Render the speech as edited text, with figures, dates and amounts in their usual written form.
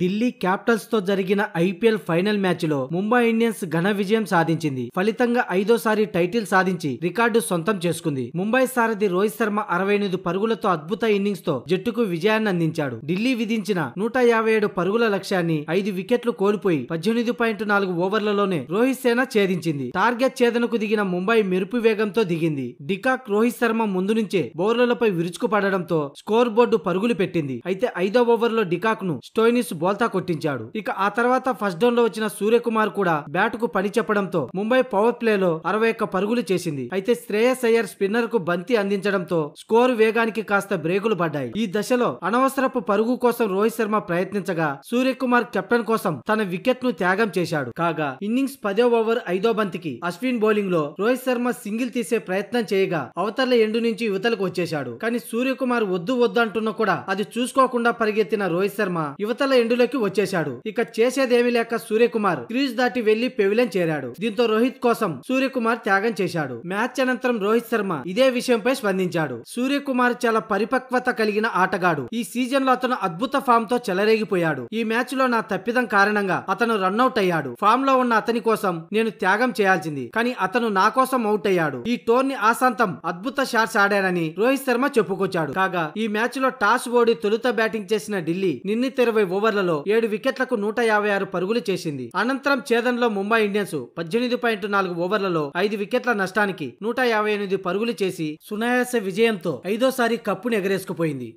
Delhi Capitals తో జరిగిన IPL final match లో ముంబై ఇండియన్స్ ఘన విజయం సాధించింది. ఫలితంగా ఐదోసారి టైటిల్ సాధించి రికార్డు సొంతం చేసుకుంది. ముంబై సారథి రోహిత్ శర్మ 68 పరుగులతో అద్భుత ఇన్నింగ్స్ తో జట్టుకు విజయాన్ని అందించాడు. ఢిల్లీ విధించిన 157 పరుగుల లక్ష్యాన్ని 5 వికెట్లు కోల్పోయి 18.4 ఓవర్లలోనే రోహిత్ సేన ఛేదించింది. టార్గెట్ ఛేదనకు దిగిన ముంబై మెరుపు వేగంతో దిగింది. డికాక్, రోహిత్ శర్మ ముందు నుంచే బౌలర్లపై విరుచుకుపడడంతో స్కోర్ బోర్డు పరుగులు పెట్టింది. అయితే 5వ ఓవర్లో డికాక్ ను స్టోయినిస్ బోల్తా కొట్టించాడు. ఇక ఆ తర్వాత ఫస్ట్ డౌన్ లో వచ్చిన సూర్యకుమార్ కూడా బ్యాట్ కు పని చెప్పడంతో ముంబై పవర్ ప్లే లో 61 పరుగులు చేసింది. అయితే శ్రేయస్ అయ్యర్ స్పిన్నర్ కు బంతి అందించడంతో స్కోర్ వేగానికి కాస్త బ్రేకులు పడ్డాయి. ఈ దశలో అనవసరపు పరుగు కోసం రోహిత్ శర్మ ప్రయత్నించగా సూర్యకుమార్ కెప్టెన్ కోసం తన వికెట్ ను త్యాగం చేశాడు. కాగా ఇన్నింగ్స్ 10వ ఓవర్ 5వ బంతికి అశ్విన్ బౌలింగ్ లో రోహిత్ శర్మ సింగిల్ తీసే ప్రయత్నం చేయగా అవతల ఎండు నుంచి యువతలకు వచ్చేశాడు. కానీ సూర్యకుమార్ వద్దు అంటున్నా కూడా అది చూసుకోకుండా పరిగెత్తిన రోహిత్ శర్మ యువతల ఎండులోకి వచ్చేశాడు. ఇక చేసేదేమీ లేక సూర్యకుమార్ క్రీజ్ దాటి వెళ్లి పెవిలియన్ చేరాడు. దీంతో రోహిత్ కోసం సూర్యకుమార్ త్యాగం చేశాడు. మ్యాచ్ అనంతరం రోహిత్ శర్మ ఇదే విషయంపై స్పందించాడు. సూర్యకుమార్ చాలా పరిపక్వత కలిగిన ఆటగాడు. ఈ సీజన్ లో అతను అద్భుత ఫామ్ తో చెలరేగిపోయాడు. ఈ మ్యాచ్ లో నా తప్పిదం కారణంగా అతను రన్అట్ అయ్యాడు. ఫామ్ లో ఉన్న అతని కోసం నేను త్యాగం చేయాల్సింది, కానీ అతను నా కోసం అవుట్ అయ్యాడు. ఈ టోర్నీ ఆశాంతం అద్భుత షాట్స్ ఆడానని రోహిత్ శర్మ చెప్పుకొచ్చాడు. కాగా ఈ మ్యాచ్ లో టాస్ ఓడి తొలుత బ్యాటింగ్ చేసిన ఢిల్లీ 20 ఓవర్లలో 7 వికెట్లకు 156 పరుగులు చేసింది. అనంతరం ఛేదనలో ముంబై ఇండియన్స్ 18.4 ఓవర్లలో 5 వికెట్ల నష్టానికి 158 పరుగులు చేసి సునాయాస విజయంతో ఐదోసారి కప్పును ఎగరేసుకుపోయింది.